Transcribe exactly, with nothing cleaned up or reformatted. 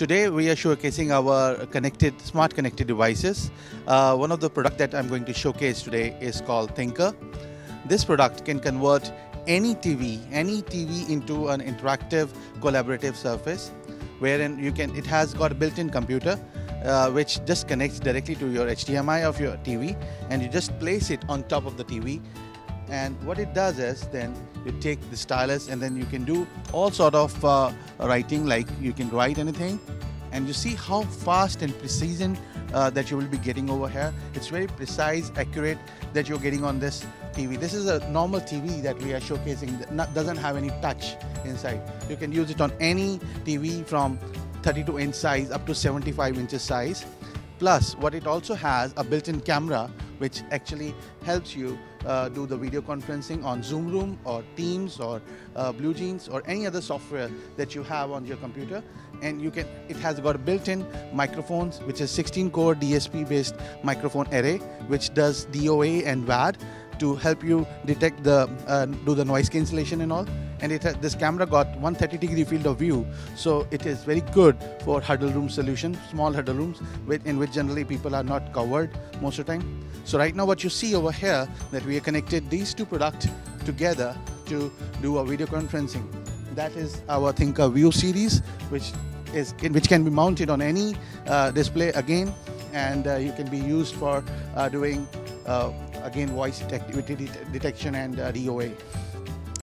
Today we are showcasing our connected, smart connected devices. Uh, one of the products that I'm going to showcase today is called Thinker. This product can convert any T V, any T V into an interactive collaborative surface, wherein you can, it has got a built-in computer uh, which just connects directly to your H D M I of your T V, and you just place it on top of the T V. And what it does is then you take the stylus and then you can do all sort of uh, writing, like you can write anything, and you see how fast and precision uh, that you will be getting over here. It's very precise, accurate that you're getting on this T V. This is a normal T V that we are showcasing that not, doesn't have any touch inside. You can use it on any T V from thirty-two inch size up to seventy-five inches size. Plus, what it also has a built-in camera which actually helps you uh, do the video conferencing on Zoom Room or Teams or uh, BlueJeans or any other software that you have on your computer. And you can, it has got built-in microphones, which is sixteen core D S P based microphone array, which does D O A and V A D to help you detect the, uh, do the noise cancellation and all. And it has, this camera got one hundred thirty degree field of view, so it is very good for huddle room solution, small huddle rooms with, in which generally people are not covered most of the time. So right now what you see over here, that we have connected these two products together to do a video conferencing. That is our Thinker View series, which, is, which can be mounted on any uh, display again, and uh, you can be used for uh, doing uh, again voice detect detection and uh, D O A.